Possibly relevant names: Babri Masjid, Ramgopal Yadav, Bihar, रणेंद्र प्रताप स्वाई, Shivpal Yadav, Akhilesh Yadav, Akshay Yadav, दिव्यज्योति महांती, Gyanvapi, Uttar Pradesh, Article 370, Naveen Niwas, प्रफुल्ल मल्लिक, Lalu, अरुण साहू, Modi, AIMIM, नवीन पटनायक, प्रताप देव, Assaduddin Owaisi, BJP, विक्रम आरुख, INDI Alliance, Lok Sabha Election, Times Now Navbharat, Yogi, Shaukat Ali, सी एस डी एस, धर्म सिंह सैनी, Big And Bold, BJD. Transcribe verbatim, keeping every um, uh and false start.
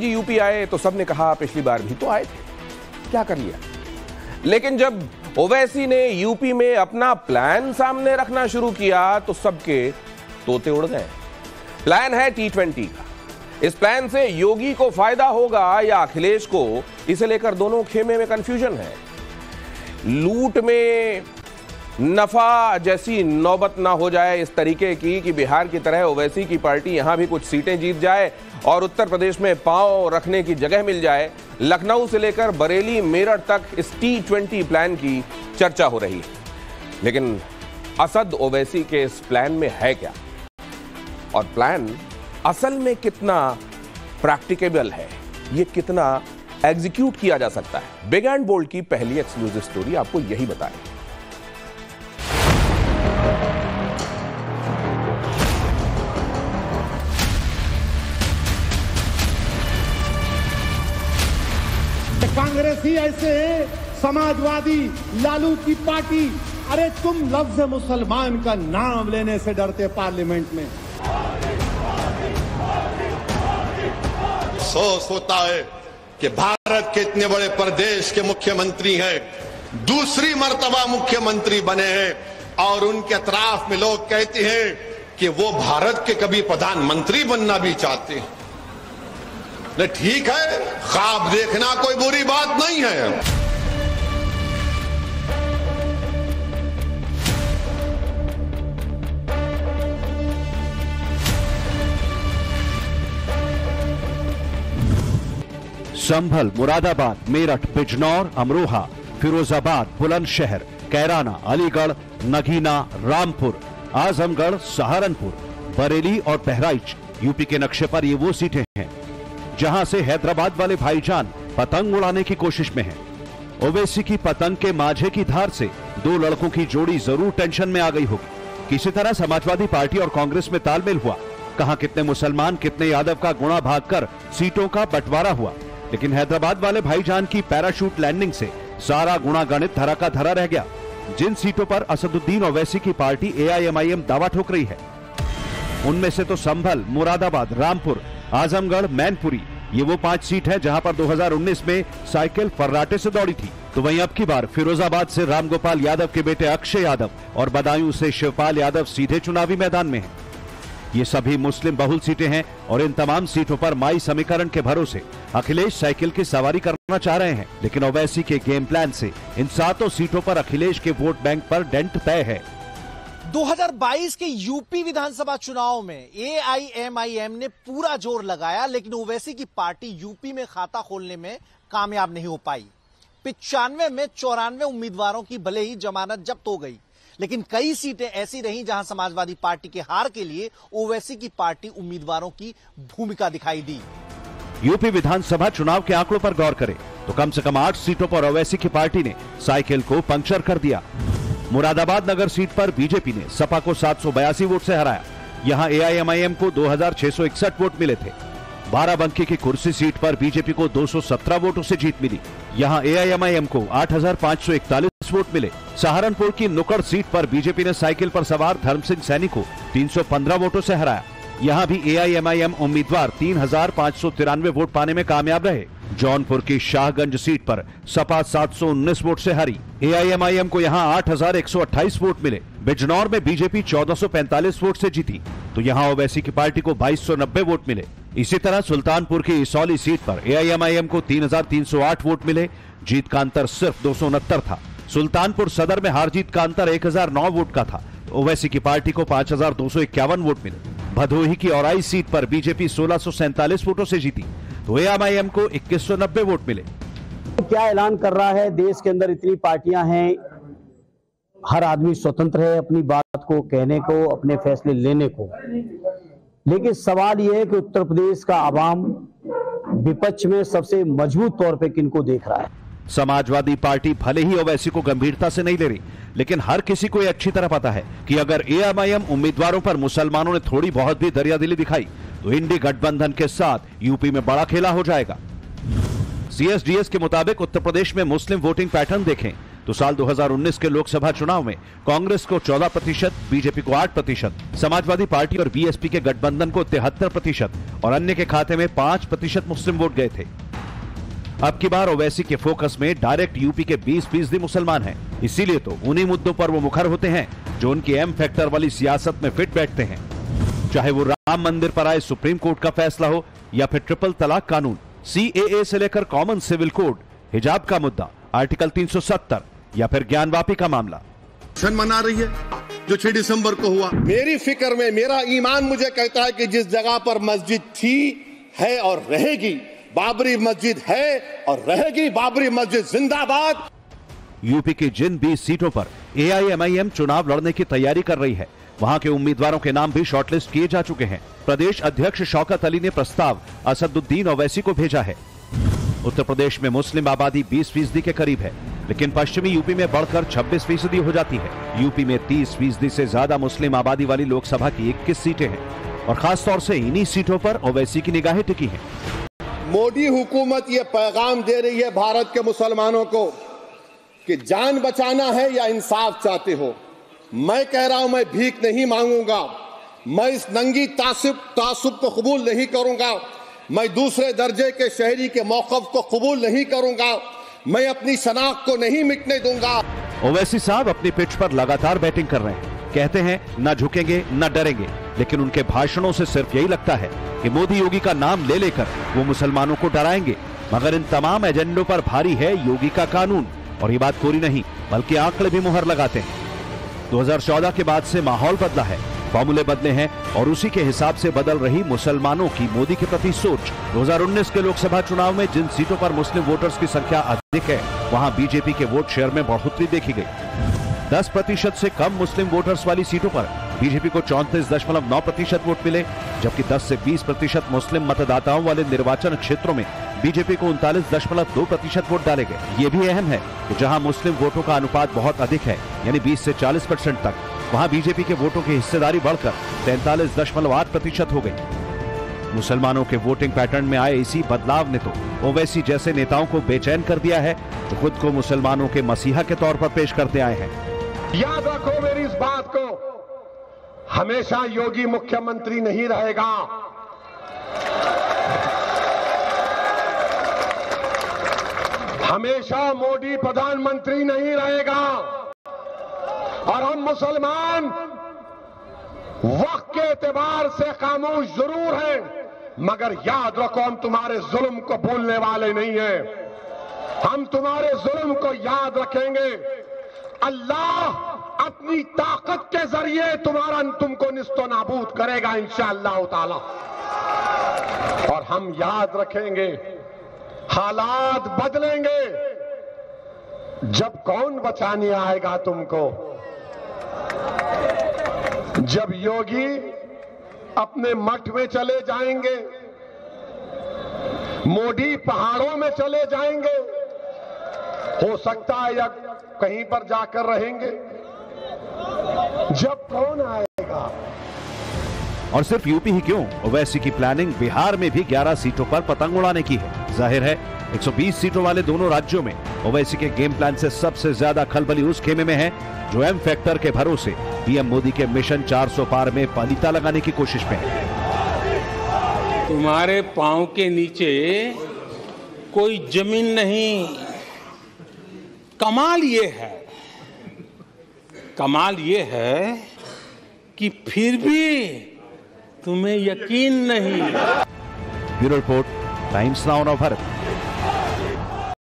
जी UP आए तो सबने कहा पिछली बार भी तो आए थे, क्या कर लिया। लेकिन जब ओवैसी ने यूपी में अपना प्लान सामने रखना शुरू किया तो सबके तोते उड़ गए। प्लान है टी ट्वेंटी का। इस प्लान से योगी को फायदा होगा या अखिलेश को, इसे लेकर दोनों खेमे में कंफ्यूजन है। लूट में नफा जैसी नौबत ना हो जाए इस तरीके की कि बिहार की तरह ओवैसी की पार्टी यहां भी कुछ सीटें जीत जाए और उत्तर प्रदेश में पांव रखने की जगह मिल जाए। लखनऊ से लेकर बरेली, मेरठ तक इस टी ट्वेंटी प्लान की चर्चा हो रही है। लेकिन असद ओवैसी के इस प्लान में है क्या और प्लान असल में कितना प्रैक्टिकेबल है, ये कितना एग्जीक्यूट किया जा सकता है। बिग एंड बोल्ड की पहली एक्सक्लूसिव स्टोरी आपको यही बताएगी। कांग्रेसी ऐसे समाजवादी लालू की पार्टी, अरे तुम लफ्ज मुसलमान का नाम लेने से डरते पार्लियामेंट में। अफसोस होता है कि भारत के इतने बड़े प्रदेश के मुख्यमंत्री हैं, दूसरी मर्तबा मुख्यमंत्री बने हैं और उनके अतराफ में लोग कहते हैं कि वो भारत के कभी प्रधानमंत्री बनना भी चाहते हैं। ठीक है, ख्वाब देखना कोई बुरी बात नहीं है। संभल, मुरादाबाद, मेरठ, बिजनौर, अमरोहा, फिरोजाबाद, बुलंदशहर, कैराना, अलीगढ़, नगीना, रामपुर, आजमगढ़, सहारनपुर, बरेली और बहराइच यूपी के नक्शे पर ये वो सीटें हैं जहां से हैदराबाद वाले भाईजान पतंग उड़ाने की कोशिश में हैं। ओवैसी की पतंग के माझे की धार से दो लड़कों की जोड़ी जरूर टेंशन में आ गई होगी। किसी तरह समाजवादी पार्टी और कांग्रेस में तालमेल हुआ, कहां कितने मुसलमान कितने यादव का गुणा भाग कर सीटों का बंटवारा हुआ। लेकिन हैदराबाद वाले भाईजान की पैराशूट लैंडिंग से सारा गुणा गणित धरा का धरा रह गया। जिन सीटों पर असदुद्दीन ओवैसी की पार्टी A I M I M दावा ठोक रही है, उनमें से तो संभल, मुरादाबाद, रामपुर, आजमगढ़, मैनपुरी, ये वो पांच सीट है जहां पर दो हज़ार उन्नीस में साइकिल फर्राटे से दौड़ी थी। तो वहीं अब की बार फिरोजाबाद से रामगोपाल यादव के बेटे अक्षय यादव और बदायूं से शिवपाल यादव सीधे चुनावी मैदान में हैं। ये सभी मुस्लिम बहुल सीटें हैं और इन तमाम सीटों पर माई समीकरण के भरोसे अखिलेश साइकिल की सवारी करना चाह रहे हैं। लेकिन ओवैसी के गेम प्लान से इन सातों सीटों पर अखिलेश के वोट बैंक पर डेंट तय है। दो हज़ार बाईस के यूपी विधानसभा चुनाव में ए आई एम आई एम ने पूरा जोर लगाया, लेकिन ओवैसी की पार्टी यूपी में खाता खोलने में कामयाब नहीं हो पाई। पिचानवे में चौरानवे उम्मीदवारों की भले ही जमानत जब्त हो गई, लेकिन कई सीटें ऐसी रहीं जहां समाजवादी पार्टी के हार के लिए ओवैसी की पार्टी उम्मीदवारों की भूमिका दिखाई दी। यूपी विधानसभा चुनाव के आंकड़ों पर गौर करें तो कम से कम आठ सीटों पर ओवैसी की पार्टी ने साइकिल को पंक्चर कर दिया। मुरादाबाद नगर सीट पर बीजेपी ने सपा को सात सौ बयासी वोट से हराया। यहां ए आई एम आई एम को दो हजार छह सौ इकसठ वोट मिले थे। बाराबंकी की कुर्सी सीट पर बीजेपी को दो सौ सत्रह वोटों से जीत मिली। यहां ए आई एम आई एम को आठ हजार पाँच सौ इकतालीस वोट मिले। सहारनपुर की नुक्कड़ सीट पर बीजेपी ने साइकिल पर सवार धर्म सिंह सैनी को तीन सौ पंद्रह वोटों से हराया। यहाँ भी ए आई एम आई एम उम्मीदवार तीन हजार पाँच सौ तिरानवे वोट पाने में कामयाब रहे। जौनपुर की शाहगंज सीट पर सपा सात सौ उन्नीस वोट से हरी। ए आई एम आई एम को यहाँ आठ हज़ार एक सौ अट्ठाईस वोट मिले। बिजनौर में बीजेपी चौदह सौ पैंतालीस वोट से जीती, तो यहाँ ओवैसी की पार्टी को बाईस सौ नब्बे वोट मिले। इसी तरह सुल्तानपुर की इसौली सीट पर ए आई एम आई एम को तीन हज़ार तीन सौ आठ वोट मिले। जीत का अंतर सिर्फ दो सौ उनहत्तर था। सुल्तानपुर सदर में हार जीत का अंतर एक हज़ार नौ वोट का था। ओवैसी की पार्टी को पाँच हजार दो सौ इक्यावन वोट मिले। भदोही की औराई सीट पर बीजेपी सोलह सौ सैंतालीस वोटों से जीती, तो ए आई एम आई एम को इक्कीस सौ नब्बे वोट मिले। क्या ऐलान कर रहा है, देश के अंदर इतनी पार्टियां हैं, हर आदमी स्वतंत्र है अपनी बात को कहने को, अपने फैसले लेने को। लेकिन सवाल यह है कि उत्तर प्रदेश का आवाम विपक्ष में सबसे मजबूत तौर पे किनको देख रहा है। समाजवादी पार्टी भले ही ओवैसी को गंभीरता से नहीं ले रही, लेकिन हर किसी को यह अच्छी तरह पता है कि अगर ए आई एम आई एम उम्मीदवारों पर मुसलमानों ने थोड़ी बहुत भी दरियादिली दिखाई तो इंडी गठबंधन के साथ यूपी में बड़ा खेला हो जाएगा। सी एस डी एस के मुताबिक उत्तर प्रदेश में मुस्लिम वोटिंग पैटर्न देखें तो साल दो हज़ार उन्नीस के लोकसभा चुनाव में कांग्रेस को चौदह प्रतिशत, बीजेपी को आठ प्रतिशत, समाजवादी पार्टी और बीएसपी के गठबंधन को तिहत्तर प्रतिशत और अन्य के खाते में पाँच प्रतिशत मुस्लिम वोट गए थे। अब की बार ओवैसी के फोकस में डायरेक्ट यूपी के बीस फीसदी मुसलमान हैं, इसीलिए तो उन्हीं मुद्दों पर वो मुखर होते हैं जो उनकी एम फैक्टर वाली सियासत में फिट बैठते हैं, चाहे वो राम मंदिर पर आए सुप्रीम कोर्ट का फैसला हो या फिर ट्रिपल तलाक कानून, सी ए ए से लेकर कॉमन सिविल कोड, हिजाब का मुद्दा, आर्टिकल तीन सौ सत्तर या फिर ज्ञानवापी का मामला। शन मना रही है जो छह दिसंबर को हुआ। मेरी फिक्र में मेरा ईमान मुझे कहता है कि जिस जगह पर मस्जिद थी, है और रहेगी, बाबरी मस्जिद है और रहेगी, बाबरी मस्जिद जिंदाबाद। यूपी की जिन बीस सीटों पर ए आई एम आई एम चुनाव लड़ने की तैयारी कर रही है, वहां के उम्मीदवारों के नाम भी शॉर्टलिस्ट किए जा चुके हैं। प्रदेश अध्यक्ष शौकत अली ने प्रस्ताव असदुद्दीन ओवैसी को भेजा है। उत्तर प्रदेश में मुस्लिम आबादी बीस फीसदी के करीब है, लेकिन पश्चिमी यूपी में बढ़कर छब्बीस फीसदी हो जाती है। यूपी में तीस फीसदी से ज्यादा मुस्लिम आबादी वाली लोकसभा की इक्कीस सीटें हैं और खास तौर से इन्हीं सीटों पर ओवैसी की निगाहें टिकी हैं। मोदी हुकूमत ये पैगाम दे रही है भारत के मुसलमानों को कि जान बचाना है या इंसाफ चाहते हो। मैं कह रहा हूं, मैं भीख नहीं मांगूंगा, मैं इस नंगी तासुब तासुब को कबूल नहीं करूंगा, मैं दूसरे दर्जे के शहरी के मौकफ को कबूल नहीं करूंगा, मैं अपनी शनाख्त को नहीं मिटने दूंगा। ओवैसी साहब अपनी पिच पर लगातार बैटिंग कर रहे हैं। कहते हैं न झुकेंगे न डरेंगे, लेकिन उनके भाषणों से सिर्फ यही लगता है कि मोदी योगी का नाम ले लेकर वो मुसलमानों को डराएंगे। मगर इन तमाम एजेंडों पर भारी है योगी का कानून, और ये बात पूरी नहीं बल्कि आंकड़े भी मुहर लगाते हैं। दो हज़ार चौदह के बाद से माहौल बदला है, फॉर्मूले बदले हैं और उसी के हिसाब से बदल रही मुसलमानों की मोदी के प्रति सोच। दो हज़ार उन्नीस के लोकसभा चुनाव में जिन सीटों पर मुस्लिम वोटर्स की संख्या अधिक है, वहां बीजेपी के वोट शेयर में बढ़ोतरी देखी गई। दस प्रतिशत से कम मुस्लिम वोटर्स वाली सीटों पर बीजेपी को चौंतीस दशमलव नौ प्रतिशत वोट मिले, जबकि दस से बीस प्रतिशत मुस्लिम मतदाताओं वाले निर्वाचन क्षेत्रों में बीजेपी को उनतालीस दशमलव दो प्रतिशत वोट डाले गए। ये भी अहम है कि जहां मुस्लिम वोटों का अनुपात बहुत अधिक है, यानी बीस से चालीस परसेंट तक, वहां बीजेपी के वोटों की हिस्सेदारी बढ़कर तैंतालीस दशमलव आठ प्रतिशत हो गई। मुसलमानों के वोटिंग पैटर्न में आए इसी बदलाव ने तो ओवैसी जैसे नेताओं को बेचैन कर दिया है, जो खुद को मुसलमानों के मसीहा के तौर पर पेश करते आए हैं। याद रखो मेरी इस बात को, हमेशा योगी मुख्यमंत्री नहीं रहेगा। हमेशा मोदी प्रधानमंत्री नहीं रहेगा और हम मुसलमान वक्त के एतबार से खामोश जरूर हैं, मगर याद रखो हम तुम्हारे जुल्म को भूलने वाले नहीं हैं। हम तुम्हारे जुल्म को याद रखेंगे। अल्लाह अपनी ताकत के जरिए तुम्हारा तुमको निस्तो नाबूद करेगा इंशाअल्लाह ताला। और हम याद रखेंगे, हालात बदलेंगे, जब कौन बचाने आएगा तुमको? जब योगी अपने मठ में चले जाएंगे, मोदी पहाड़ों में चले जाएंगे, हो सकता है या कहीं पर जाकर रहेंगे, जब कौन आएगा? और सिर्फ यूपी ही क्यों, ओवैसी की प्लानिंग बिहार में भी ग्यारह सीटों पर पतंग उड़ाने की है। जाहिर है एक सौ बीस सीटों वाले दोनों राज्यों में ओवैसी के गेम प्लान से सबसे ज्यादा खलबली उस खेमे में है जो एम फैक्टर के भरोसे पीएम मोदी के मिशन चार सौ पार में पलीता लगाने की कोशिश में है। तुम्हारे पांव के नीचे कोई जमीन नहीं। कमाल ये है, कमाल ये है कि फिर भी तुम्हें यकीन नहीं। Bureau report, Times Now Navbharat.